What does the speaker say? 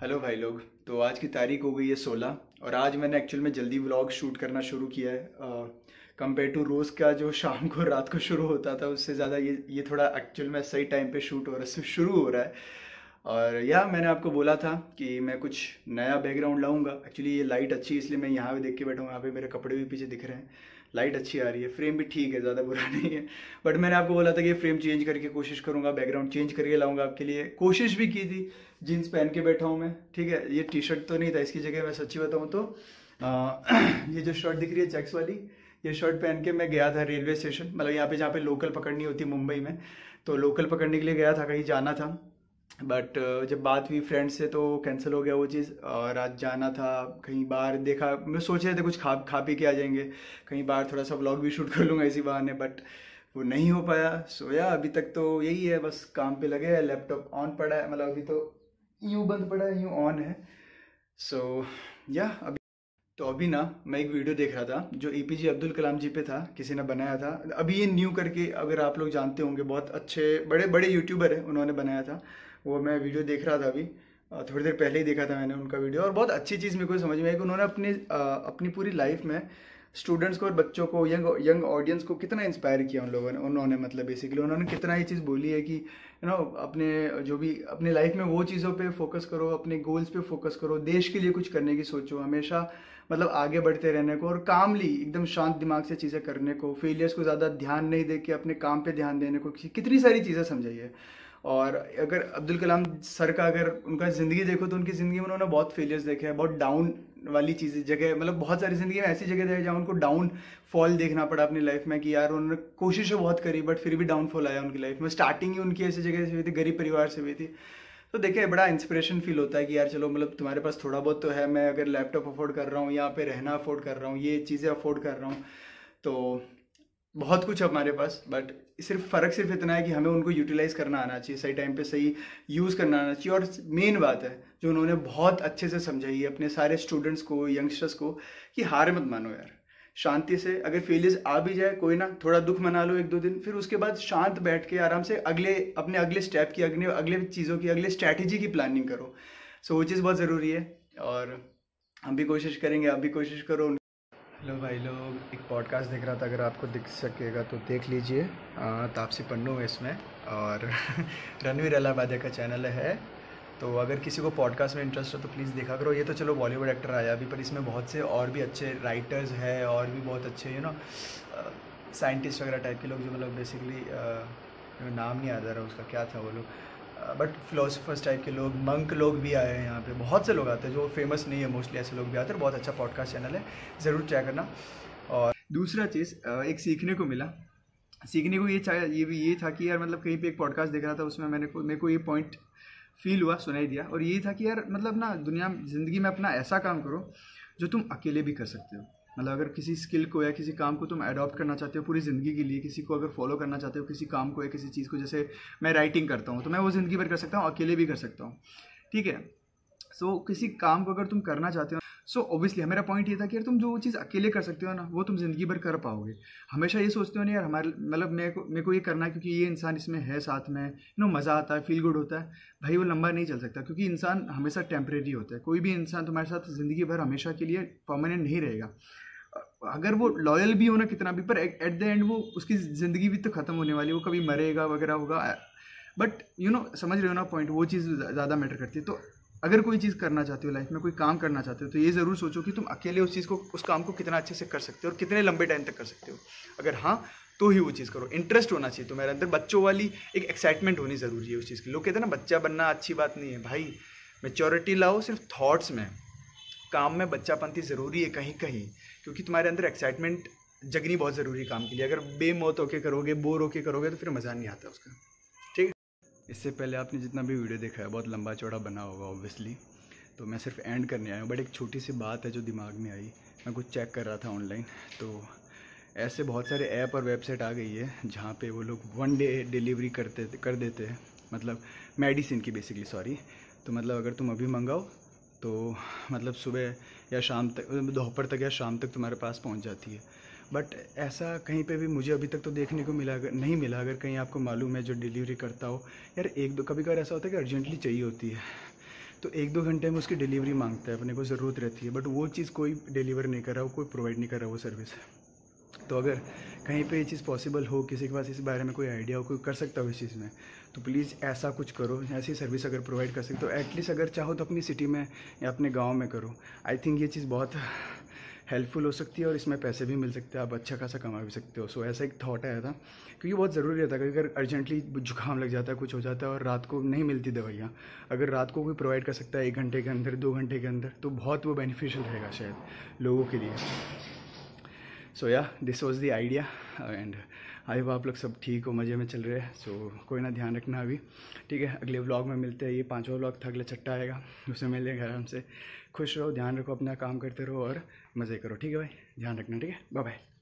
Hello भाई लोग। तो आज की तारीख हो गई है 16 और आज मैंने एक्चुअल में जल्दी व्लॉग शूट करना शुरू किया है कंपेयर टू रोज़ का जो शाम को रात को शुरू होता था उससे ज़्यादा ये थोड़ा एक्चुअल में सही टाइम पे शूट हो रहा है शुरू हो रहा है। और यह मैंने आपको बोला था कि मैं कुछ नया बैकग्राउंड लाऊंगा। एक्चुअली ये लाइट अच्छी है इसलिए मैं यहाँ भी देख के बैठा हूँ, यहाँ पे मेरे कपड़े भी पीछे दिख रहे हैं, लाइट अच्छी आ रही है, फ्रेम भी ठीक है, ज़्यादा बुरा नहीं है। बट मैंने आपको बोला था कि फ्रेम चेंज करके कोशिश करूँगा, बैकग्राउंड चेंज करके लाऊंगा आपके लिए। कोशिश भी की थी, जीन्स पहन के बैठा हूँ मैं, ठीक है, ये टी शर्ट तो नहीं था, इसकी जगह मैं सच्ची बताऊँ तो ये जो शर्ट दिख रही है चेक्स वाली, ये शर्ट पहन के मैं गया था रेलवे स्टेशन, मतलब यहाँ पे जहाँ पे लोकल पकड़नी होती मुंबई में, तो लोकल पकड़ने के लिए गया था, कहीं जाना था। बट जब बात हुई फ्रेंड से तो कैंसिल हो गया वो चीज़। और आज जाना था कहीं बाहर, देखा मैं सोच रहे थे कुछ खा पी के आ जाएंगे कहीं बाहर, थोड़ा सा व्लॉग भी शूट कर लूँगा इसी बहाने, बट वो नहीं हो पाया। सोया अभी तक तो यही है, बस काम पे लगे, लैपटॉप ऑन पड़ा है, मतलब अभी तो यूँ बंद पड़ा है यूँ ऑन है। सो या अभी ना मैं एक वीडियो देख रहा था जो APJ अब्दुल कलाम जी पे था, किसी ने बनाया था। अभी ये न्यू करके, अगर आप लोग जानते होंगे, बहुत अच्छे बड़े बड़े यूट्यूबर हैं, उन्होंने बनाया था। वो मैं वीडियो देख रहा था अभी, थोड़ी देर पहले ही देखा था मैंने उनका वीडियो। और बहुत अच्छी चीज़ मेरे को समझ में आई कि उन्होंने अपनी पूरी लाइफ में स्टूडेंट्स को और बच्चों को, यंग ऑडियंस को कितना इंस्पायर किया उन लोगों ने। उन्होंने मतलब बेसिकली उन्होंने कितना ये चीज़ बोली है कि यू नो अपने जो भी अपने लाइफ में वो चीज़ों पे फोकस करो, अपने गोल्स पे फोकस करो, देश के लिए कुछ करने की सोचो, हमेशा मतलब आगे बढ़ते रहने को और कामली एकदम शांत दिमाग से चीज़ें करने को, फेलियर्स को ज़्यादा ध्यान नहीं दे के अपने काम पर ध्यान देने को, कितनी सारी चीज़ें समझाई है। और अगर अब्दुल कलाम सर का अगर उनका ज़िंदगी देखो तो उनकी ज़िंदगी में उन्होंने बहुत फेलियर्स देखे हैं, बहुत डाउन वाली चीज़ें जगह, मतलब बहुत सारी ज़िंदगी में ऐसी जगह देखे जहाँ उनको डाउन फॉल देखना पड़ा अपनी लाइफ में कि यार उन्होंने कोशिश बहुत करी बट फिर भी डाउनफॉल आया उनकी लाइफ में। स्टार्टिंग ही उनकी ऐसी जगह से हुई थी, गरीब परिवार से हुई थी। तो देखिए बड़ा इंस्पिरेशन फील होता है कि यार चलो मतलब तुम्हारे पास थोड़ा बहुत तो है, मैं अगर लैपटॉप अफोर्ड कर रहा हूँ, यहाँ पर रहना अफोर्ड कर रहा हूँ, ये चीज़ें अफोर्ड कर रहा हूँ, तो बहुत कुछ हमारे पास। बट फ़र्क सिर्फ इतना है कि हमें उनको यूटिलाइज़ करना आना चाहिए, सही टाइम पे सही यूज़ करना आना चाहिए। और मेन बात है जो उन्होंने बहुत अच्छे से समझाई है अपने सारे स्टूडेंट्स को, यंगस्टर्स को, कि हार मत मानो यार, शांति से, अगर फेलियर्स आ भी जाए कोई ना, थोड़ा दुख मना लो एक दो दिन, फिर उसके बाद शांत बैठ के आराम से अपने अगले स्टेप की, अगले चीज़ों की, अगले स्ट्रैटेजी की प्लानिंग करो। सो वो चीज़ बहुत ज़रूरी है और हम भी कोशिश करेंगे, आप भी कोशिश करो। हेलो भाई लोग, एक पॉडकास्ट देख रहा था, अगर आपको दिख सकेगा तो देख लीजिए, तापसी पन्नू है इसमें और रणवीर अल्लाहबादी का चैनल है। तो अगर किसी को पॉडकास्ट में इंटरेस्ट हो तो प्लीज़ देखा करो। ये तो चलो बॉलीवुड एक्टर आया अभी, पर इसमें बहुत से और भी अच्छे राइटर्स हैं और भी बहुत अच्छे साइंटिस्ट वगैरह टाइप के लोग, जो मतलब बेसिकली नाम नहीं याद आ रहा उसका, क्या था वो लोग, बट फिलोसोफर्स टाइप के लोग, मंक लोग भी आए हैं यहाँ पे, बहुत से लोग आते हैं जो फेमस नहीं है मोस्टली, ऐसे लोग भी आते हैं। बहुत अच्छा पॉडकास्ट चैनल है, ज़रूर चेक करना। और दूसरा चीज़ एक सीखने को मिला, सीखने को ये था कि यार मतलब कहीं पे एक पॉडकास्ट देख रहा था, उसमें मेरे को ये पॉइंट फील हुआ, सुनाई दिया, और ये था कि यार मतलब ना ज़िंदगी में अपना ऐसा काम करो जो तुम अकेले भी कर सकते हो। मतलब अगर किसी स्किल को या किसी काम को तुम अडॉप्ट करना चाहते हो पूरी ज़िंदगी के लिए, किसी को अगर फॉलो करना चाहते हो, किसी काम को या किसी चीज़ को, जैसे मैं राइटिंग करता हूँ तो मैं वो ज़िंदगी भर कर सकता हूँ, अकेले भी कर सकता हूँ, ठीक है। सो किसी काम को अगर तुम करना चाहते हो, सो ऑब्वियसली मेरा पॉइंट ये था कि यार तुम जो चीज़ अकेले कर सकते हो ना वो तुम ज़िंदगी भर कर पाओगे। हमेशा ये सोचते हो ना यार हमारे मतलब मेरे को ये करना है क्योंकि ये इंसान इसमें है साथ में, मज़ा आता है, फील गुड होता है, भाई वो लंबा नहीं चल सकता क्योंकि इंसान हमेशा टेम्परेरी होता है। कोई भी इंसान तुम्हारे साथ ज़िंदगी भर हमेशा के लिए परमानेंट नहीं रहेगा। अगर वो लॉयल भी हो ना कितना भी, पर एट द एंड वो उसकी ज़िंदगी भी तो ख़त्म होने वाली, वो कभी मरेगा वगैरह होगा। बट समझ रहे हो ना पॉइंट, वो चीज़ ज़्यादा मैटर करती है। तो अगर कोई चीज़ करना चाहते हो लाइफ में, कोई काम करना चाहते हो, तो ये ज़रूर सोचो कि तुम अकेले उस चीज़ को, उस काम को कितना अच्छे से कर सकते हो और कितने लंबे टाइम तक कर सकते हो। अगर हाँ तो ही वो चीज़ करो। इंटरेस्ट होना चाहिए तुम्हारे अंदर, बच्चों वाली एक एक्साइटमेंट होनी ज़रूरी है उस चीज़ की। लोग कहते हैं ना बच्चा बनना अच्छी बात नहीं है, भाई मैच्योरिटी लाओ सिर्फ थॉट्स में, काम में बच्चापंथी ज़रूरी है कहीं कहीं, क्योंकि तुम्हारे अंदर एक्साइटमेंट जगनी बहुत ज़रूरी है काम के लिए। अगर बेमौत होके करोगे, बोर होके करोगे तो फिर मज़ा नहीं आता उसका। इससे पहले आपने जितना भी वीडियो देखा है बहुत लंबा चौड़ा बना होगा ऑब्वियसली, तो मैं सिर्फ एंड करने आया हूँ। बट एक छोटी सी बात है जो दिमाग में आई, मैं कुछ चेक कर रहा था ऑनलाइन, तो ऐसे बहुत सारे ऐप और वेबसाइट आ गई है जहाँ पे वो लोग वन डे डिलीवरी कर देते हैं, मतलब मेडिसिन की बेसिकली, सॉरी। तो मतलब अगर तुम अभी मंगाओ तो मतलब सुबह या शाम तक, दोपहर तक या शाम तक तुम्हारे पास पहुँच जाती है। बट ऐसा कहीं पे भी मुझे अभी तक तो देखने को नहीं मिला। अगर कहीं आपको मालूम है जो डिलीवरी करता हो, यार एक दो, कभी कभार ऐसा होता है कि अर्जेंटली चाहिए होती है तो एक दो घंटे में उसकी डिलीवरी मांगता है, अपने को ज़रूरत रहती है, बट वो चीज़ कोई डिलीवर नहीं कर रहा, वो कोई प्रोवाइड नहीं कर रहा वो सर्विस। तो अगर कहीं पे ये चीज़ पॉसिबल हो, किसी के पास इस बारे में कोई आइडिया हो, कोई कर सकता हो इस चीज़ में, तो प्लीज़ ऐसा कुछ करो। ऐसी सर्विस अगर प्रोवाइड कर सकते हो, एटलीस्ट अगर चाहो तो अपनी सिटी में या अपने गांव में करो। आई थिंक ये चीज़ बहुत हेल्पफुल हो सकती है और इसमें पैसे भी मिल सकते हैं, आप अच्छा खासा कमा भी सकते हो। सो ऐसा एक थॉट आया था, क्योंकि बहुत ज़रूरी रहता है। अगर अर्जेंटली जुकाम लग जाता है, कुछ हो जाता है और रात को नहीं मिलती दवाइयाँ, अगर रात को कोई प्रोवाइड कर सकता है 1 घंटे के अंदर, 2 घंटे के अंदर, तो बहुत वो बेनिफिशियल रहेगा शायद लोगों के लिए। So yeah this was the idea and I hope आप लोग सब ठीक हो, मज़े में चल रहे हैं। सो कोई ना, ध्यान रखना अभी, ठीक है। अगले व्लॉग में मिलते हैं। ये 5वां व्लॉग था, अगला 6वां आएगा, उसमें मिलेंगे। आराम से खुश रहो, ध्यान रखो, अपना काम करते रहो और मज़े करो, ठीक है भाई। ध्यान रखना, ठीक है, बाय बाय।